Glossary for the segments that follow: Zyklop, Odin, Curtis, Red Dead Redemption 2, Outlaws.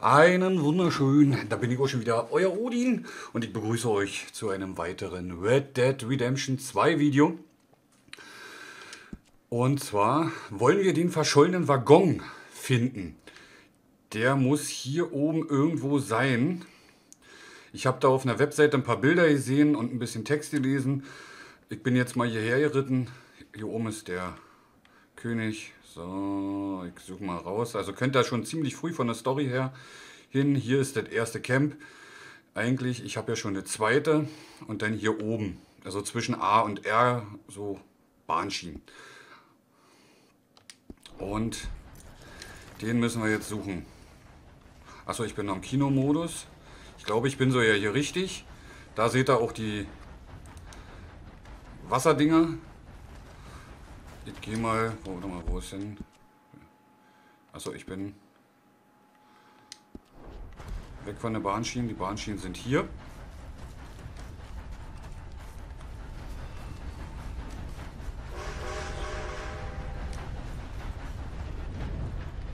Einen wunderschönen, da bin ich auch schon wieder, euer Odin, und ich begrüße euch zu einem weiteren Red Dead Redemption 2 Video. Und zwar wollen wir den verschollenen Waggon finden. Der muss hier oben irgendwo sein. Ich habe da auf einer Webseite ein paar Bilder gesehen und ein bisschen Text gelesen. Ich bin jetzt mal hierher geritten. Hier oben ist der König. So, ich suche mal raus. Also könnt ihr schon ziemlich früh von der Story her hin. Hier ist das erste Camp. Eigentlich, ich habe ja schon eine zweite. Und dann hier oben. Also zwischen A und R, so Bahnschienen. Und den müssen wir jetzt suchen. Achso, ich bin noch im Kinomodus. Ich glaube, ich bin so ja hier richtig. Da seht ihr auch die Wasserdinger. Ich gehe mal, warte mal, wo ist denn? Achso, ich bin weg von der Bahnschienen. Die Bahnschienen sind hier.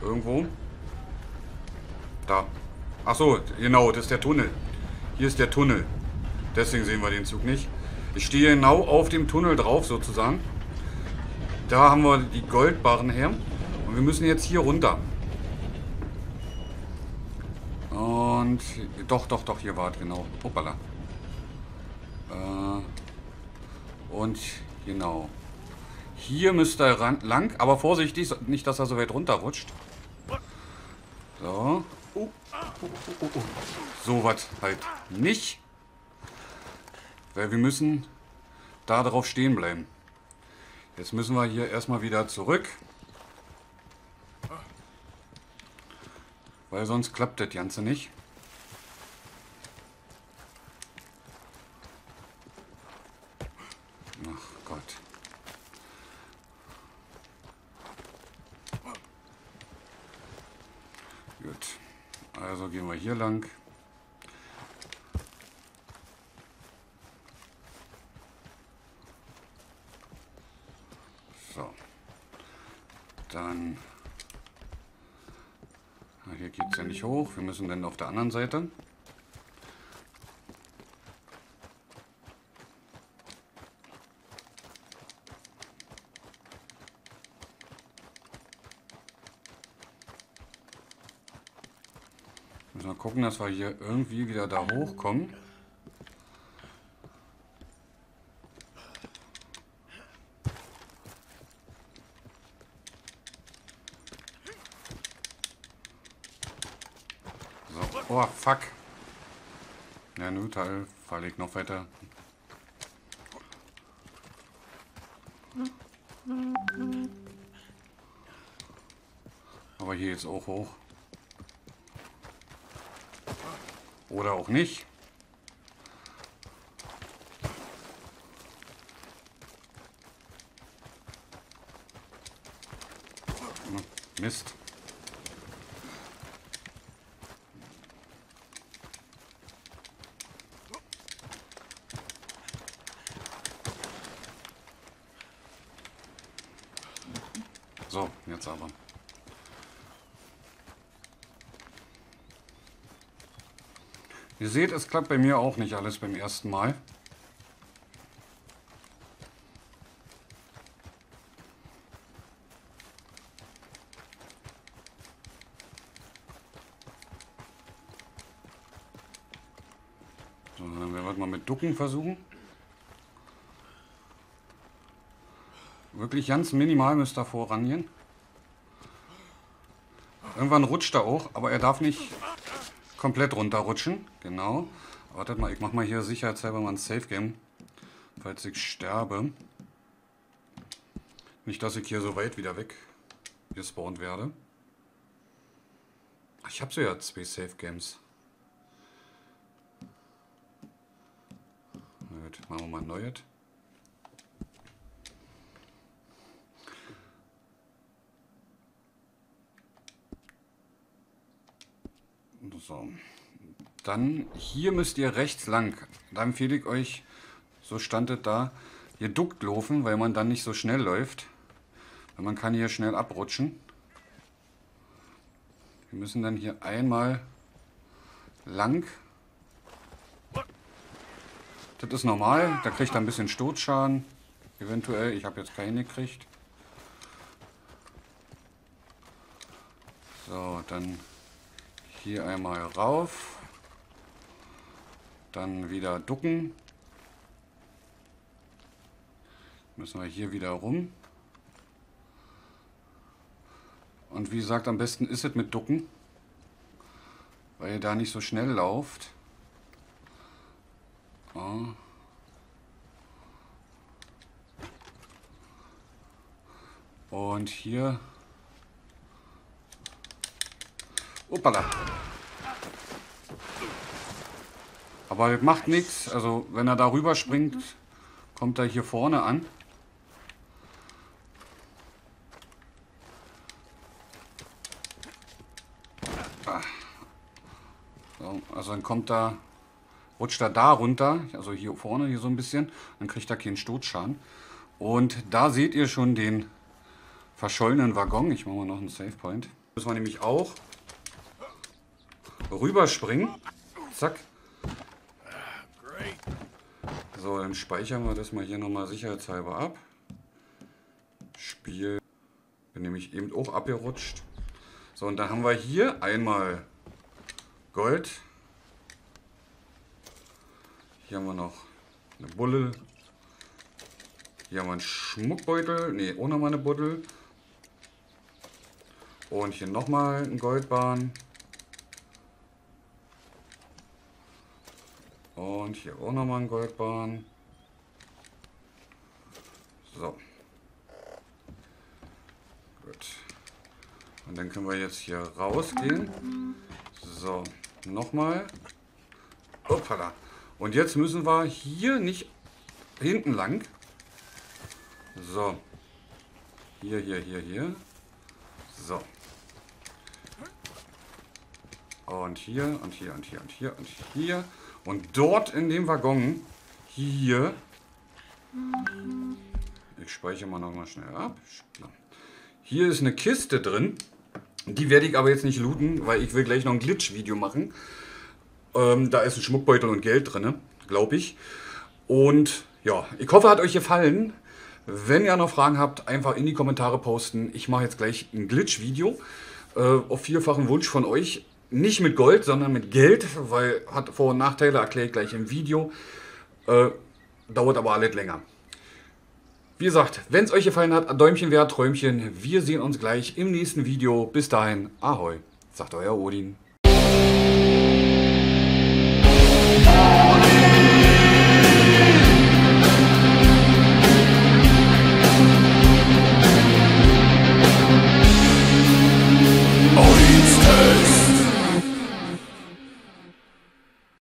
Irgendwo. Da. Achso, genau, das ist der Tunnel. Hier ist der Tunnel. Deswegen sehen wir den Zug nicht. Ich stehe genau auf dem Tunnel drauf, sozusagen. Da haben wir die Goldbarren her. Und wir müssen jetzt hier runter. Und... Doch, hier war es, genau. Hoppala. Und genau. Hier müsste er lang, aber vorsichtig, nicht, dass er so weit runterrutscht. So. So was halt nicht. Weil wir müssen da drauf stehen bleiben. Jetzt müssen wir hier erstmal wieder zurück. Weil sonst klappt das Ganze nicht. Ach Gott. Gut. Also gehen wir hier lang. So. Dann. Na, hier geht es ja nicht hoch. Wir müssen dann auf der anderen Seite. Mal gucken, dass wir hier irgendwie wieder da hochkommen. So, oh fuck. Ja, nun, Teil, falle ich noch weiter. Aber hier geht's auch hoch. Oder auch nicht. Mist. So, jetzt aber. Ihr seht, es klappt bei mir auch nicht alles beim ersten Mal. So, dann werden wir mal mit Ducken versuchen. Wirklich ganz minimal müsst ihr vorrangehen. Irgendwann rutscht er auch, aber er darf nicht komplett runterrutschen, genau. Wartet mal, ich mach mal hier sicherheitshalber mal ein Safe Game, falls ich sterbe. Nicht, dass ich hier so weit wieder weg gespawnt werde. Ich habe so ja 2 Safe Games. Gut, machen wir mal ein neues. So, dann hier müsst ihr rechts lang. Da empfehle ich euch, so stand es da, hier duckt laufen, weil man dann nicht so schnell läuft. Weil man kann hier schnell abrutschen. Wir müssen dann hier einmal lang. Das ist normal. Da kriegt er ein bisschen Sturzschaden. Eventuell. Ich habe jetzt keine gekriegt. So, dann hier einmal rauf. Dann wieder ducken. Müssen wir hier wieder rum. Und wie gesagt, am besten ist es mit ducken, weil ihr da nicht so schnell lauft. Oh. Und hier. Hoppala. Aber das macht nichts. Also wenn er da rüber springt, kommt er hier vorne an. Also dann kommt da, rutscht er da runter, also hier vorne, hier so ein bisschen, dann kriegt er keinen Sturzschaden. Und da seht ihr schon den verschollenen Waggon. Ich mache mal noch einen Save Point. Müssen wir nämlich auch rüberspringen. Zack. So, dann speichern wir das mal hier nochmal sicherheitshalber ab. Spiel. Bin nämlich eben auch abgerutscht. So, und dann haben wir hier einmal Gold. Hier haben wir noch eine Bulle. Hier haben wir einen Schmuckbeutel. Ne, auch nochmal eine Buddel. Und hier nochmal ein Goldbahn. Und hier auch nochmal ein Goldbahn. So. Gut. Und dann können wir jetzt hier rausgehen. So, nochmal. Hoppala. Und jetzt müssen wir hier nicht hinten lang. So. Hier, hier, hier, hier. So. Und hier, und hier, und hier, und hier, und hier. Und dort in dem Waggon, hier, ich speichere mal nochmal schnell ab. Hier ist eine Kiste drin, die werde ich aber jetzt nicht looten, weil ich will gleich noch ein Glitch-Video machen. Da ist ein Schmuckbeutel und Geld drin, glaube ich. Und ja, ich hoffe, hat euch gefallen. Wenn ihr noch Fragen habt, einfach in die Kommentare posten. Ich mache jetzt gleich ein Glitch-Video, auf vielfachen Wunsch von euch. Nicht mit Gold, sondern mit Geld, weil hat Vor- und Nachteile, erkläre ich gleich im Video. Dauert aber alles länger. Wie gesagt, wenn es euch gefallen hat, Däumchen wert, Träumchen. Wir sehen uns gleich im nächsten Video. Bis dahin, Ahoi, sagt euer Odin.